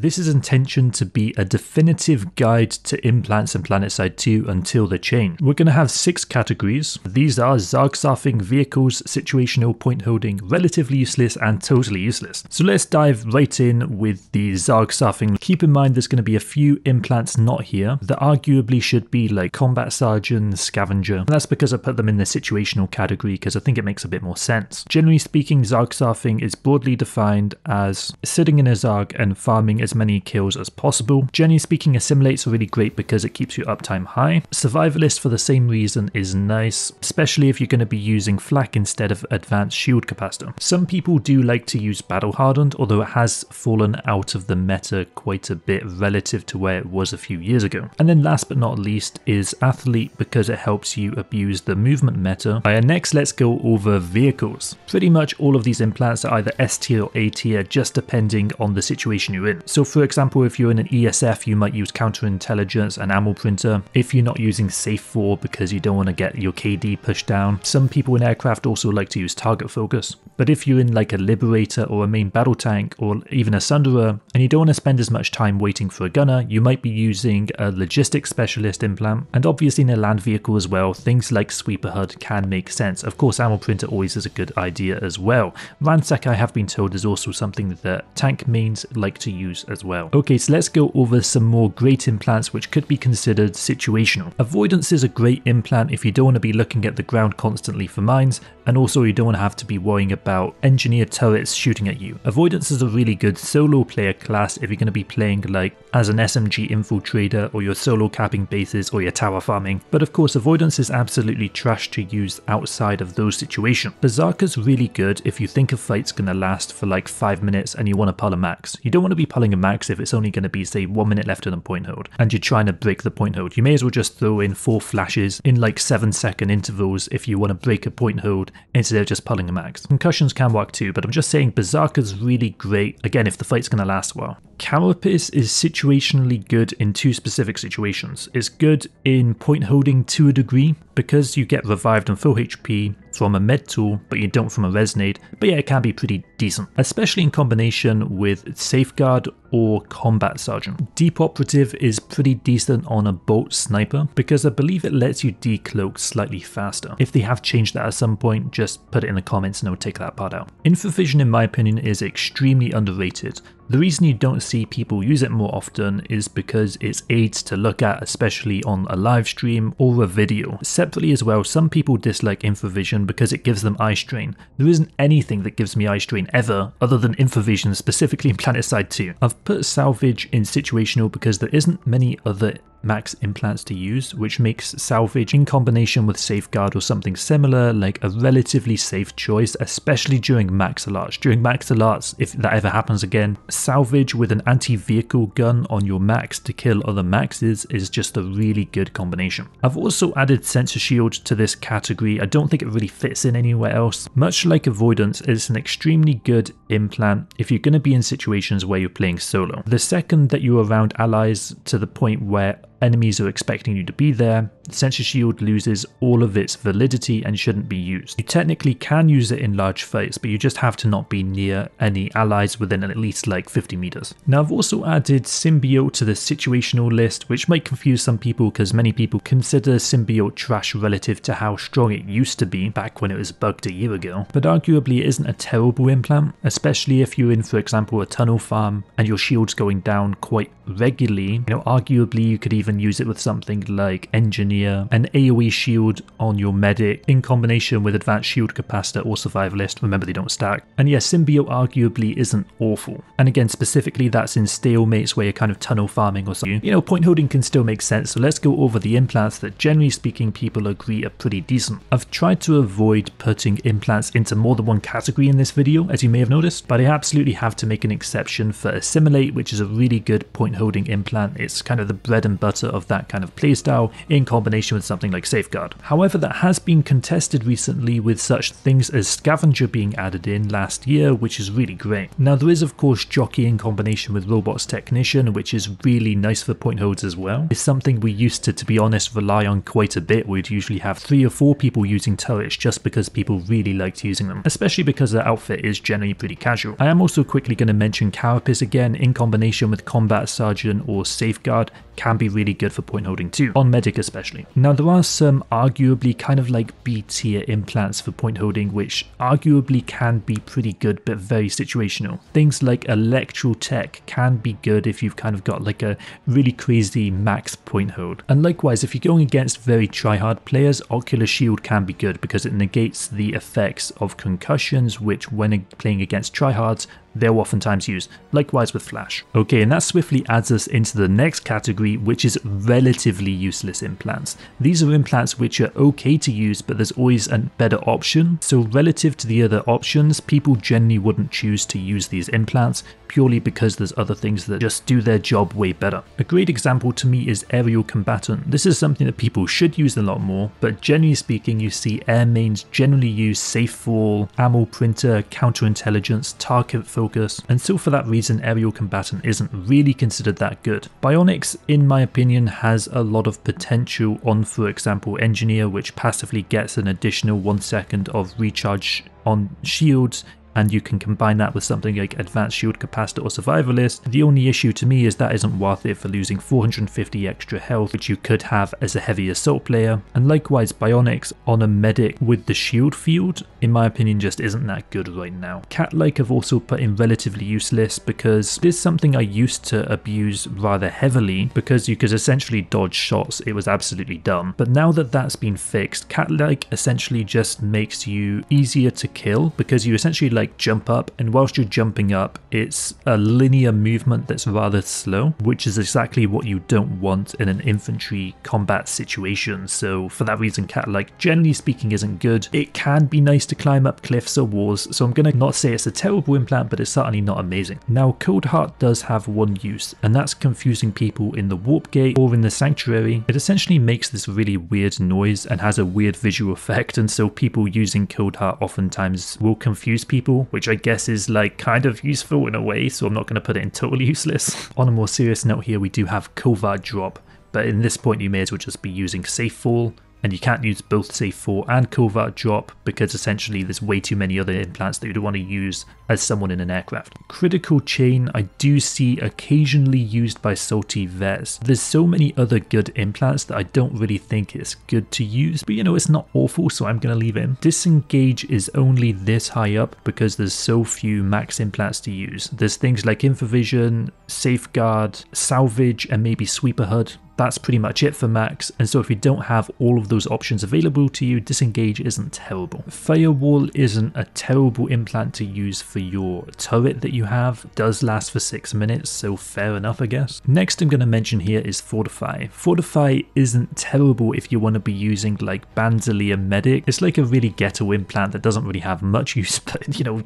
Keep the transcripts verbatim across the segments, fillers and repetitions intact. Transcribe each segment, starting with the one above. This is intentioned to be a definitive guide to implants in Planetside two until the chain. We're going to have six categories. These are Zerg surfing, vehicles, situational, point holding, relatively useless and totally useless. So let's dive right in with the Zerg surfing. Keep in mind there's going to be a few implants not here that arguably should be, like Combat Sergeant, Scavenger. And that's because I put them in the situational category because I think it makes a bit more sense. Generally speaking, Zerg surfing is broadly defined as sitting in a Zerg and farming as many kills as possible. Generally speaking, Assimilate's really great because it keeps your uptime high. Survivalist, for the same reason, is nice, especially if you're going to be using flak instead of Advanced Shield Capacitor. Some people do like to use Battle Hardened, although it has fallen out of the meta quite a bit relative to where it was a few years ago. And then last but not least is Athlete, because it helps you abuse the movement meta. Right, next let's go over vehicles. Pretty much all of these implants are either S tier or A tier, just depending on the situation you're in. So for example, if you're in an E S F, you might use Counterintelligence and Ammo Printer. If you're not using safe fall because you don't want to get your K D pushed down. Some people in aircraft also like to use target focus. But if you're in like a Liberator or a main battle tank or even a Sunderer and you don't want to spend as much time waiting for a gunner, you might be using a Logistics Specialist implant. And obviously in a land vehicle as well, things like sweeper H U D can make sense. Of course, Ammo Printer always is a good idea as well. Ransack, I have been told, is also something that tank mains like to use as well. Okay, so let's go over some more great implants which could be considered situational. Avoidance is a great implant if you don't want to be looking at the ground constantly for mines, and also you don't want to have to be worrying about Engineer turrets shooting at you. Avoidance is a really good solo player class if you're going to be playing like as an S M G infiltrator, or you're solo capping bases, or you're tower farming. But of course, Avoidance is absolutely trash to use outside of those situations. Bezerker's really good if you think a fight's going to last for like five minutes and you want to pull a max. You don't want to be pulling a max if it's only going to be, say, one minute left on a point hold and you're trying to break the point hold. You may as well just throw in four flashes in like seven second intervals if you want to break a point hold instead of just pulling a max. Concussions can work too, but I'm just saying Bezerker's really great, again, if the fight's going to last a while. Carapace is situationally good in two specific situations. It's good in point holding to a degree because you get revived and full H P from a med tool, but you don't from a resonate. But yeah, it can be pretty decent, especially in combination with Safeguard or Combat Sergeant. Deep Operative is pretty decent on a bolt sniper because I believe it lets you decloak slightly faster. If they have changed that at some point, just put it in the comments and I'll take that part out. Infravision, in my opinion, is extremely underrated. The reason you don't see people use it more often is because it's aids to look at, especially on a live stream or a video. Separately as well, some people dislike Infravision because it gives them eye strain. There isn't anything that gives me eye strain ever other than Infravision, specifically in Planetside two. I've put Salvage in situational because there isn't many other max implants to use, which makes Salvage in combination with Safeguard or something similar like a relatively safe choice, especially during max alerts. During max alerts, if that ever happens again, Salvage with an anti-vehicle gun on your max to kill other maxes is just a really good combination. I've also added Sensor Shield to this category. I don't think it really fits in anywhere else. Much like Avoidance, it's an extremely good implant if you're going to be in situations where you're playing solo. The second that you're around allies to the point where enemies are expecting you to be there, Sensor Shield loses all of its validity and shouldn't be used. You technically can use it in large fights, but you just have to not be near any allies within at least like fifty meters. Now I've also added Symbiote to the situational list, which might confuse some people because many people consider Symbiote trash relative to how strong it used to be back when it was bugged a year ago. But arguably it isn't a terrible implant, especially if you're in, for example, a tunnel farm and your shield's going down quite regularly. You know, arguably you could even and use it with something like Engineer, an AoE shield on your medic in combination with Advanced Shield Capacitor or Survivalist. Remember, they don't stack. And yeah, Symbiote arguably isn't awful. And again, specifically that's in stalemates where you're kind of tunnel farming or something. You know, point holding can still make sense. So let's go over the implants that generally speaking people agree are pretty decent. I've tried to avoid putting implants into more than one category in this video, as you may have noticed, but I absolutely have to make an exception for Assimilate, which is a really good point holding implant. It's kind of the bread and butter matter of that kind of playstyle in combination with something like Safeguard. However, that has been contested recently with such things as Scavenger being added in last year, which is really great. Now there is of course Jockey in combination with Robot's Technician, which is really nice for point holds as well. It's something we used to, to be honest, rely on quite a bit. We'd usually have three or four people using turrets just because people really liked using them, especially because their outfit is generally pretty casual. I am also quickly going to mention Carapace again in combination with Combat Sergeant or Safeguard can be really good for point holding too, on Medic especially. Now there are some arguably kind of like B tier implants for point holding which arguably can be pretty good but very situational. Things like Electro Tech can be good if you've kind of got like a really crazy max point hold. And likewise if you're going against very tryhard players, Ocular Shield can be good because it negates the effects of concussions which when playing against tryhards they're oftentimes used, likewise with Flash. Okay, and that swiftly adds us into the next category, which is relatively useless implants. These are implants which are okay to use, but there's always a better option. So relative to the other options, people generally wouldn't choose to use these implants purely because there's other things that just do their job way better. A great example to me is Aerial Combatant. This is something that people should use a lot more, but generally speaking, you see air mains generally use safe fall, ammo printer, counterintelligence, target focus, Focus, and so for that reason Aerial Combatant isn't really considered that good. Bionics in my opinion has a lot of potential on for example Engineer, which passively gets an additional one second of recharge on shields, and you can combine that with something like Advanced Shield Capacitor or Survivalist. The only issue to me is that isn't worth it for losing four hundred fifty extra health, which you could have as a heavy assault player. And likewise, Bionics on a medic with the shield field, in my opinion, just isn't that good right now. Catlike have also put in relatively useless because this is something I used to abuse rather heavily because you could essentially dodge shots. It was absolutely dumb. But now that that's been fixed, Catlike essentially just makes you easier to kill because you essentially like Like jump up, and whilst you're jumping up it's a linear movement that's rather slow, which is exactly what you don't want in an infantry combat situation. So for that reason Catlike generally speaking isn't good. It can be nice to climb up cliffs or walls, so I'm gonna not say it's a terrible implant, but it's certainly not amazing. Now Cold Heart does have one use, and that's confusing people in the warp gate or in the sanctuary. It essentially makes this really weird noise and has a weird visual effect, and so people using Cold Heart oftentimes will confuse people, which I guess is like kind of useful in a way, so I'm not going to put it in totally useless. On a more serious note here, we do have Covert Drop, but in this point you may as well just be using Safe Fall, and you can't use both Safe Fall and Covert Drop because essentially there's way too many other implants that you'd want to use as someone in an aircraft. Critical Chain I do see occasionally used by salty vets. There's so many other good implants that I don't really think it's good to use, but you know, it's not awful, so I'm going to leave it in. Disengage is only this high up because there's so few max implants to use. There's things like Infravision, Safeguard, Salvage, and maybe Sweeper H U D. That's pretty much it for max, and so if you don't have all of those options available to you, Disengage isn't terrible. Firewall isn't a terrible implant to use for your turret that you have. It does last for six minutes, so fair enough I guess. Next I'm going to mention here is Fortify. Fortify isn't terrible if you want to be using like Bandolier Medic. It's like a really ghetto implant that doesn't really have much use, but you know,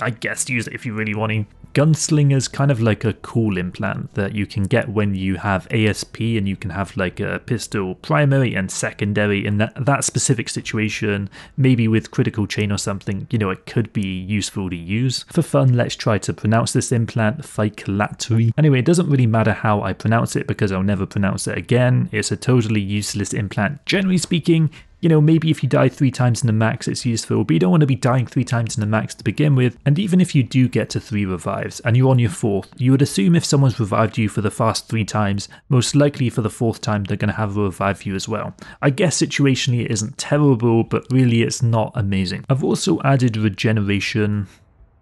I guess use it if you really want to. Gunslinger's kind of like a cool implant that you can get when you have A S P, and you can have like a pistol primary and secondary in that, that specific situation. Maybe with Critical Chain or something, you know, it could be useful to use. For fun, let's try to pronounce this implant, Phycolatry. Anyway, it doesn't really matter how I pronounce it because I'll never pronounce it again. It's a totally useless implant, generally speaking. You know, maybe if you die three times in the max it's useful, but you don't want to be dying three times in the max to begin with. And even if you do get to three revives and you're on your fourth, you would assume if someone's revived you for the first three times, most likely for the fourth time they're going to have a revive you as well. I guess situationally it isn't terrible, but really it's not amazing. I've also added Regeneration.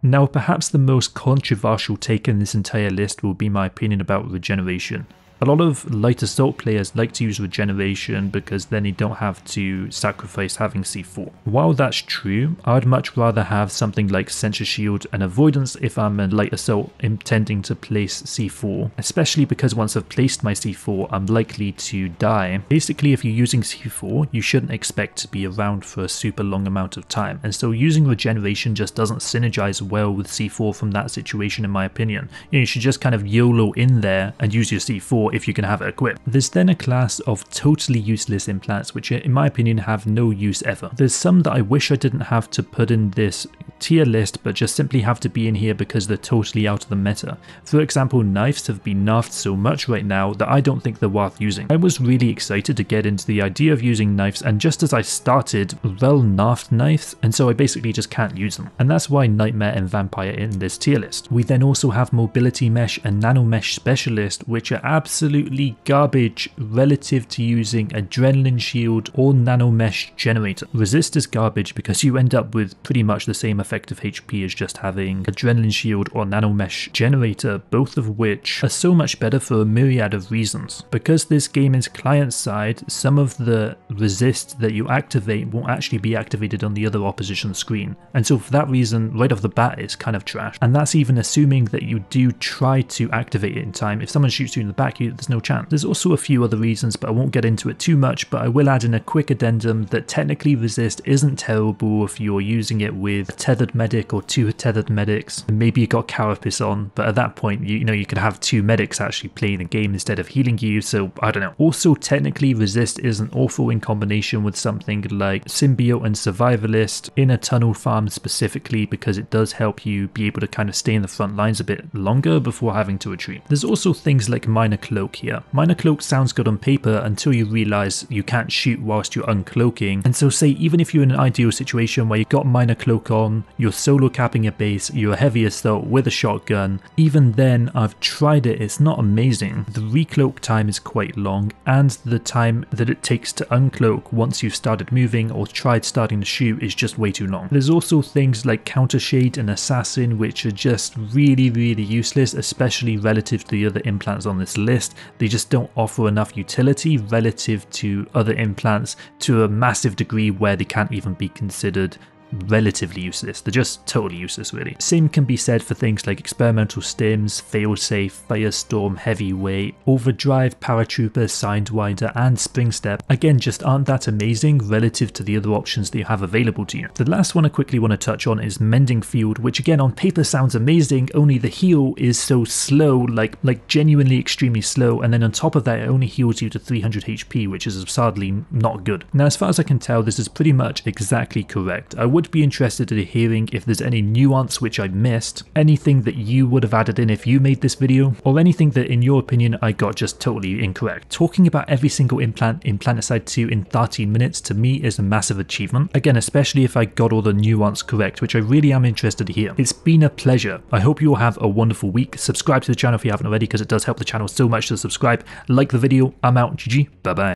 Now perhaps the most controversial take in this entire list will be my opinion about Regeneration. A lot of Light Assault players like to use Regeneration because then they don't have to sacrifice having C four. While that's true, I'd much rather have something like Sensor Shield and Avoidance if I'm a Light Assault intending to place C four, especially because once I've placed my C four, I'm likely to die. Basically, if you're using C four, you shouldn't expect to be around for a super long amount of time, and so using Regeneration just doesn't synergize well with C four from that situation in my opinion. You know, you should just kind of YOLO in there and use your C four or if you can have it equipped. There's then a class of totally useless implants, which in my opinion have no use ever. There's some that I wish I didn't have to put in this tier list, but just simply have to be in here because they're totally out of the meta. For example, knives have been nerfed so much right now that I don't think they're worth using. I was really excited to get into the idea of using knives, and just as I started, Rel nerfed knives, and so I basically just can't use them. And that's why Nightmare and Vampire in this tier list. We then also have Mobility Mesh and Nano Mesh Specialist, which are absolutely garbage relative to using Adrenaline Shield or Nano Mesh Generator. Resist is garbage because you end up with pretty much the same effective H P as just having Adrenaline Shield or Nano Mesh Generator, both of which are so much better for a myriad of reasons. Because this game is client side, some of the resist that you activate won't actually be activated on the other opposition screen, and so for that reason right off the bat it's kind of trash. And that's even assuming that you do try to activate it in time. If someone shoots you in the back, you, there's no chance. There's also a few other reasons, but I won't get into it too much, but I will add in a quick addendum that technically resist isn't terrible if you're using it with a tethered medic or two tethered medics, and maybe you got Carapace on, but at that point you, you know you could have two medics actually playing the game instead of healing you, so I don't know. Also technically resist isn't awful in combination with something like Symbiote and Survivalist in a tunnel farm specifically, because it does help you be able to kind of stay in the front lines a bit longer before having to retreat. There's also things like Minor Cloak here. Minor Cloak sounds good on paper until you realize you can't shoot whilst you're uncloaking, and so say even if you're in an ideal situation where you've got Minor Cloak on, you're solo capping a base, you're a heavy assault with a shotgun, even then I've tried it, it's not amazing. The recloak time is quite long, and the time that it takes to uncloak once you've started moving or tried starting to shoot is just way too long. There's also things like Counter Shade and Assassin, which are just really really useless, especially relative to the other implants on this list. They just don't offer enough utility relative to other implants to a massive degree where they can't even be considered relatively useless. They're just totally useless really. Same can be said for things like Experimental Stims, Failsafe, Firestorm, Heavyweight, Overdrive, Paratrooper, Sidewinder and Springstep. Again, just aren't that amazing relative to the other options that you have available to you. The last one I quickly want to touch on is Mending Field, which again on paper sounds amazing, only the heal is so slow, like like genuinely extremely slow, and then on top of that it only heals you to three hundred H P, which is absurdly not good. Now as far as I can tell, this is pretty much exactly correct. I would Would be interested in hearing if there's any nuance which I missed, anything that you would have added in if you made this video, or anything that in your opinion I got just totally incorrect. Talking about every single implant in Planetside two in thirteen minutes to me is a massive achievement, again especially if I got all the nuance correct, which I really am interested to hear. It's been a pleasure, I hope you all have a wonderful week. Subscribe to the channel if you haven't already because it does help the channel so much to subscribe, like the video, I'm out, G G, bye bye.